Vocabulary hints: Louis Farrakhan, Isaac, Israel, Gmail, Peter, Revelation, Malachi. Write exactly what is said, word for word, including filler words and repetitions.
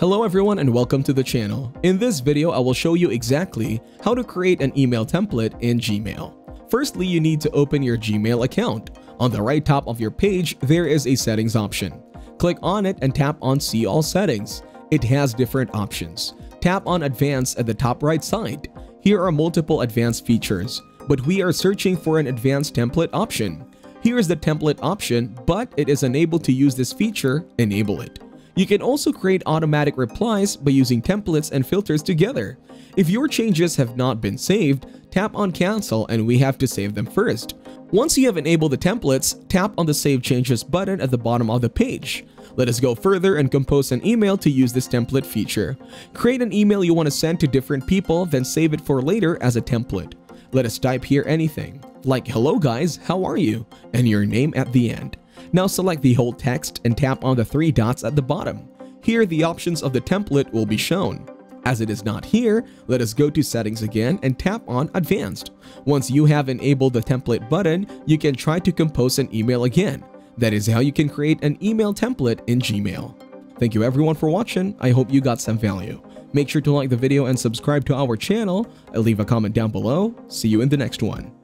Hello everyone and welcome to the channel. In this video, I will show you exactly how to create an email template in Gmail. Firstly, you need to open your Gmail account. On the right top of your page, there is a settings option. Click on it and tap on See All Settings. It has different options. Tap on Advanced at the top right side. Here are multiple advanced features, but we are searching for an advanced template option. Here is the template option, but it is unable to use this feature. Enable it. You can also create automatic replies by using templates and filters together. If your changes have not been saved, tap on cancel and we have to save them first. Once you have enabled the templates, tap on the Save Changes button at the bottom of the page. Let us go further and compose an email to use this template feature. Create an email you want to send to different people, then save it for later as a template. Let us type here anything, like hello guys, how are you, and your name at the end. Now select the whole text and tap on the three dots at the bottom. Here the options of the template will be shown. As it is not here, let us go to settings again and tap on advanced. Once you have enabled the template button, you can try to compose an email again. That is how you can create an email template in Gmail. Thank you everyone for watching. I hope you got some value. Make sure to like the video and subscribe to our channel. Leave a comment down below. See you in the next one.